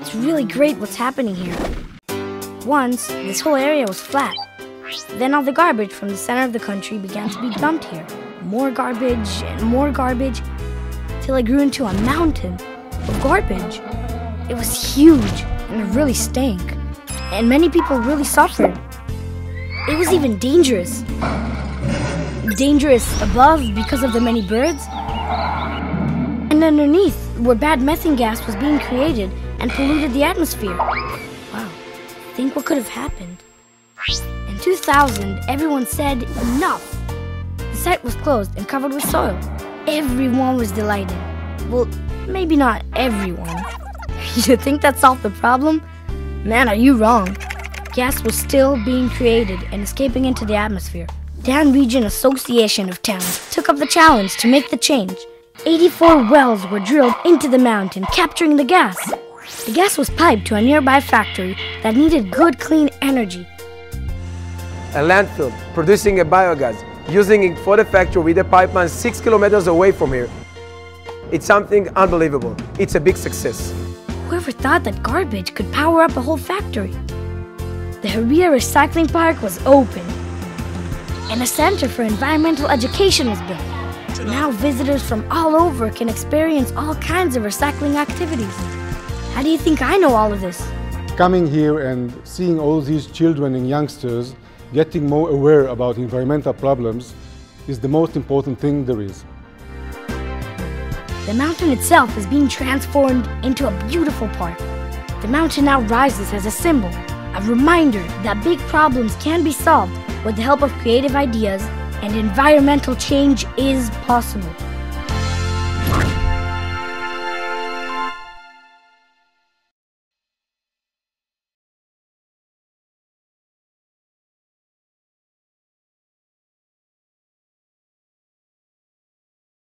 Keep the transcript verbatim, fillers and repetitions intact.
It's really great what's happening here. Once, this whole area was flat. Then all the garbage from the center of the country began to be dumped here. More garbage and more garbage, till it grew into a mountain of garbage. It was huge, and it really stank. And many people really suffered. It was even dangerous. Dangerous above because of the many birds, and underneath where bad methane gas was being created and polluted the atmosphere. Wow, think what could have happened. In two thousand, everyone said enough. The site was closed and covered with soil. Everyone was delighted. Well, maybe not everyone. You think that solved the problem? Man, are you wrong. Gas was still being created and escaping into the atmosphere. Dan Region Association of Towns took up the challenge to make the change. eighty-four wells were drilled into the mountain, capturing the gas. The gas was piped to a nearby factory that needed good, clean energy. A landfill producing a biogas, using it for the factory with a pipeline six kilometers away from here. It's something unbelievable. It's a big success. Whoever thought that garbage could power up a whole factory? The Hiriya Recycling Park was open, and a center for environmental education was built. Now visitors from all over can experience all kinds of recycling activities. How do you think I know all of this? Coming here and seeing all these children and youngsters getting more aware about environmental problems is the most important thing there is. The mountain itself is being transformed into a beautiful park. The mountain now rises as a symbol, a reminder that big problems can be solved with the help of creative ideas, and environmental change is possible.